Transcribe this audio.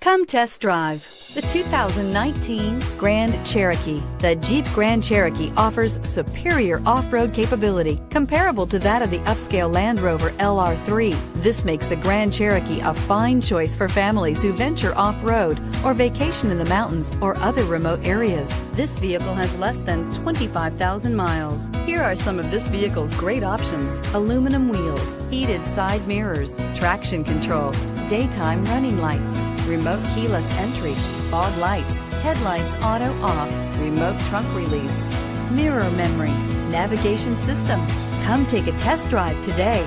Come test drive the 2019 Grand Cherokee. The Jeep Grand Cherokee offers superior off-road capability comparable to that of the upscale Land Rover LR3. This makes the Grand Cherokee a fine choice for families who venture off-road or vacation in the mountains or other remote areas. This vehicle has less than 25,000 miles. Here are some of this vehicle's great options: aluminum wheels, heated side mirrors, traction control, daytime running lights, remote keyless entry, fog lights, headlights auto off, remote trunk release, mirror memory, navigation system. Come take a test drive today.